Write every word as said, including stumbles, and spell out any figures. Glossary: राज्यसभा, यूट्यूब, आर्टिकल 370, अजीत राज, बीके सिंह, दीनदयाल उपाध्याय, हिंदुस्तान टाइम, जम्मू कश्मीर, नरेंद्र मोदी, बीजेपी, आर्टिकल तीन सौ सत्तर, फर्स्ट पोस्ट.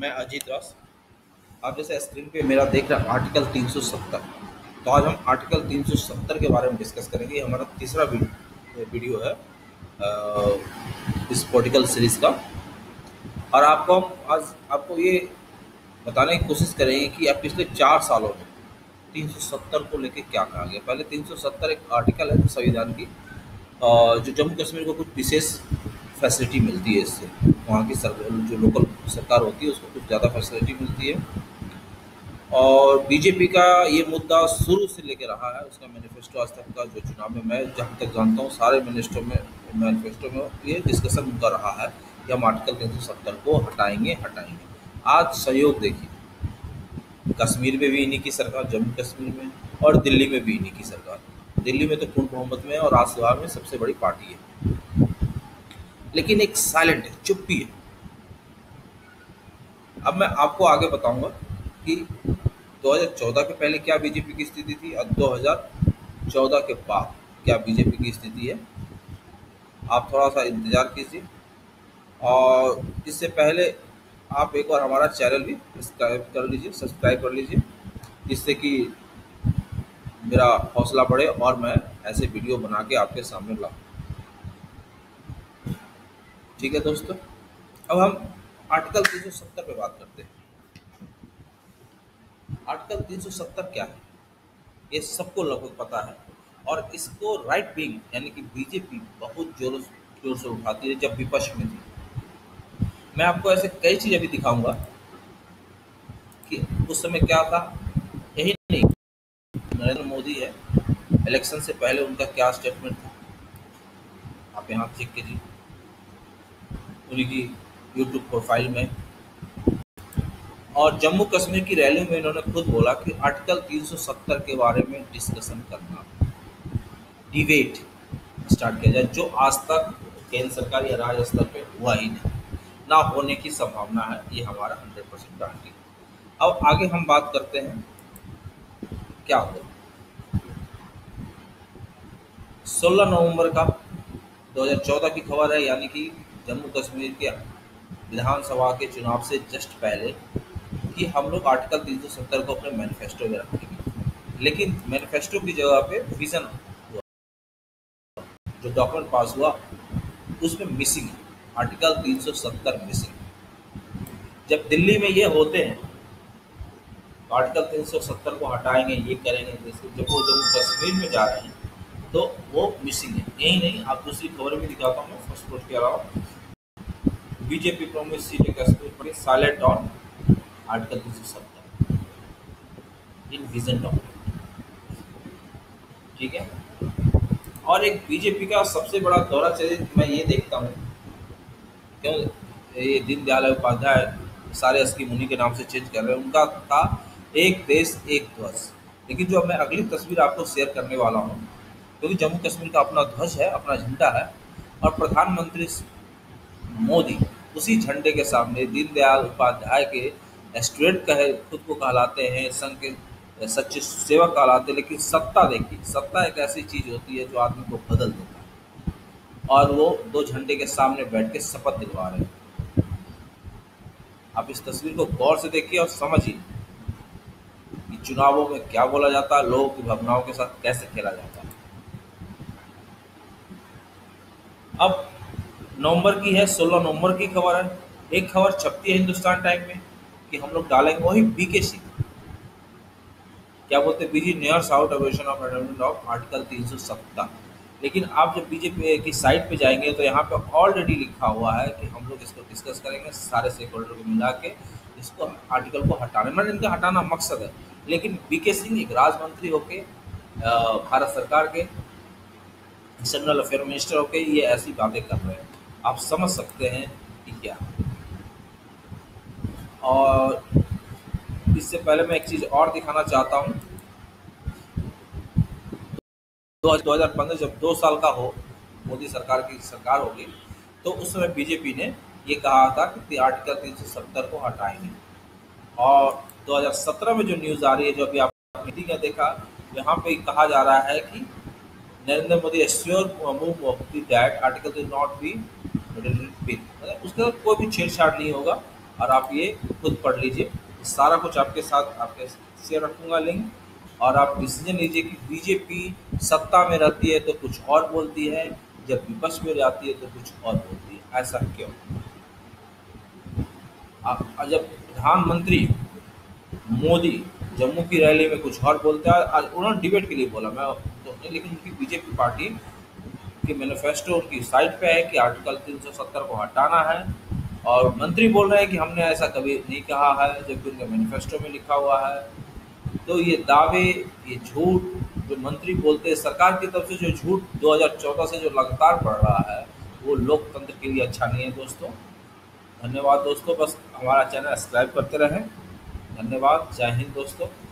मैं अजीत राज। आप जैसे स्क्रीन पे मेरा देख रहे हैं आर्टिकल तीन सौ सत्तर। तो आज हम आर्टिकल तीन सौ सत्तर के बारे में डिस्कस करेंगे। हमारा तीसरा वीडियो है इस पॉलिटिकल सीरीज़ का, और आपको आज आपको ये बताने की कोशिश करेंगे कि आप पिछले चार सालों में तीन सौ सत्तर को लेके क्या कहा गया। पहले तीन सौ सत्तर एक आर्टिकल है संविधान की, जो जम्मू कश्मीर को कुछ विशेष फैसिलिटी मिलती है, इससे वहाँ की जो लोकल सरकार होती है उसको कुछ ज़्यादा फैसिलिटी मिलती है। और बीजेपी का ये मुद्दा शुरू से लेकर रहा है, उसका मैनिफेस्टो आज तक का जो चुनाव में मैं जहाँ तक जानता हूँ सारे मिनिस्टरों में मैनिफेस्टो में ये डिस्कसन उनका रहा है कि हम आर्टिकल तीन सौ सत्तर को हटाएंगे हटाएंगे आज सहयोग देखिए, कश्मीर में भी इन्हीं की सरकार, जम्मू कश्मीर में और दिल्ली में भी इन्हीं की सरकार। दिल्ली में तो पूर्ण बहुमत में है और राज्यसभा में सबसे बड़ी पार्टी है, लेकिन एक साइलेंट है, चुप्पी है। अब मैं आपको आगे बताऊंगा कि दो हज़ार चौदह के पहले क्या बीजेपी की स्थिति थी और दो हज़ार चौदह के बाद क्या बीजेपी की स्थिति है। आप थोड़ा सा इंतज़ार कीजिए, और इससे पहले आप एक बार हमारा चैनल भी सब्सक्राइब कर लीजिए सब्सक्राइब कर लीजिए जिससे कि मेरा हौसला बढ़े और मैं ऐसे वीडियो बना के आपके सामने लाऊँ। ठीक है दोस्तों, अब हम आर्टिकल तीन सौ सत्तर पे बात करते हैं। आर्टिकल तीन सौ सत्तर क्या है ये सबको लगभग पता है, और इसको राइट विंग यानी कि बीजेपी बहुत जोरों जोर से उठाती है जब विपक्ष में थी। मैं आपको ऐसे कई चीज़ें भी दिखाऊंगा कि उस समय क्या था। यही नहीं, नरेंद्र मोदी है, इलेक्शन से पहले उनका क्या स्टेटमेंट था आप यहाँ चेक कीजिए। उनकी यूट्यूब प्रोफाइल में और जम्मू कश्मीर की रैली में इन्होंने खुद बोला कि आर्टिकल तीन सौ सत्तर के बारे में डिस्कशन करना, डिबेट स्टार्ट किया जाए, जो आज तक केंद्र सरकार या राज्य स्तर पर हुआ ही नहीं, ना होने की संभावना है, ये हमारा सौ परसेंट गारंटी। अब आगे हम बात करते हैं क्या हुआ। सोलह नवंबर का दो हज़ार चौदह की खबर है, यानी कि जम्मू कश्मीर के विधानसभा के चुनाव से जस्ट पहले, कि हम लोग आर्टिकल तीन सौ सत्तर को अपने मैनिफेस्टो में रखेंगे। लेकिन मैनिफेस्टो की जगह पे विजन हुआ, जो डॉक्यूमेंट पास हुआ उसमें मिसिंग है, आर्टिकल तीन सौ सत्तर मिसिंग। जब दिल्ली में ये होते हैं तो आर्टिकल तीन सौ सत्तर को हटाएंगे, ये करेंगे, जैसे जब वो जम्मू कश्मीर में जा रहे हैं तो वो मिसिंग है। यही नहीं, आप दूसरी खबर भी दिखाता हूँ मैं फर्स्ट पोस्ट के अलावा। बीजेपी प्रोमिस सीटें कश्मीर पर साइलेंट ऑन आर्टिकल तीन सौ सत्तर इन विजन डॉक्यूमेंट। ठीक है, और एक बीजेपी का सबसे बड़ा दौरा चरित्र मैं ये देखता हूँ, क्यों ये दीनदयाल उपाध्याय सारे स्कीम उन्हीं के नाम से चेंज कर रहे हैं। उनका था एक देश एक ध्वज, लेकिन जो मैं अगली तस्वीर आपको शेयर करने वाला हूँ, क्योंकि तो जम्मू कश्मीर का अपना ध्वज है, अपना झंडा है, और प्रधानमंत्री मोदी उसी झंडे के सामने दीनदयाल उपाध्याय के स्टूडेंट कहे, खुद को कहलाते हैं संघ के सच्चे सेवक कहलाते हैं, लेकिन सत्ता देखिए, सत्ता एक ऐसी चीज़ होती है जो आदमी को बदल देता है, और वो दो झंडे के सामने बैठ के शपथ दिलवा रहे हैं। आप इस तस्वीर को गौर से देखिए और समझिए कि चुनावों में क्या बोला जाता है, लोगों की भावनाओं के साथ कैसे खेला जाता है। अब नवंबर की है, सोलह नवंबर की खबर है। एक खबर छपती है हिंदुस्तान टाइम में कि हम लोग डालेंगे, वही बीके सिंह क्या बोलते हैं, BG nears out ovation of adamant of आर्टिकल तीन सौ सत्तर। लेकिन आप जब बीजेपी की साइट पे जाएंगे तो यहाँ पे ऑलरेडी लिखा हुआ है कि हम लोग इसको डिस्कस करेंगे, सारे स्टेक होल्डर को मिला के इसको आर्टिकल को हटाने में, इनका हटाना मकसद है। लेकिन बीके सिंह एक राज्य मंत्री होके, भारत सरकार के एक्सटर्नल अफेयर मिनिस्टर होके ये ऐसी बातें कर रहे हैं, आप समझ सकते हैं कि क्या। और इससे पहले मैं एक चीज़ और दिखाना चाहता हूँ। दो हज़ार पंद्रह जब दो साल का हो मोदी सरकार की सरकार होगी, तो उस समय बीजेपी ने ये कहा था कि आर्टिकल तीन सौ सत्तर को हटाएंगे। और दो हज़ार सत्रह में जो न्यूज़ आ रही है, जो अभी आप मीटिंग में देखा, यहाँ पे कहा जा रहा है कि नरेंद्र मोदी assure move of that article will not be, उसके साथ कोई भी छेड़छाड़ नहीं होगा, और आप ये खुद पढ़ लीजिए, सारा कुछ आपके साथ आपके शेयर रखूँगा लिंक, और आप डिसीजन लीजिए कि बीजेपी सत्ता में रहती है तो कुछ और बोलती है, जब विपक्ष में रहती है तो कुछ और बोलती है, ऐसा क्यों? आप जब प्रधानमंत्री मोदी जम्मू की रैली में कुछ और बोलते हैं, आज उन्होंने डिबेट के लिए बोला मैं तो, लेकिन उनकी बीजेपी पार्टी के मैनिफेस्टो उनकी साइड पे है कि आर्टिकल तीन सौ सत्तर को हटाना है, और मंत्री बोल रहे हैं कि हमने ऐसा कभी नहीं कहा है, जबकि उनके मैनिफेस्टो में लिखा हुआ है। तो ये दावे, ये झूठ जो मंत्री बोलते हैं, सरकार की तरफ से जो झूठ दो हज़ार चौदह से जो लगातार पड़ रहा है, वो लोकतंत्र के लिए अच्छा नहीं है दोस्तों। धन्यवाद दोस्तों, बस हमारा चैनल सब्सक्राइब करते रहें। धन्यवाद, जय हिंद दोस्तों।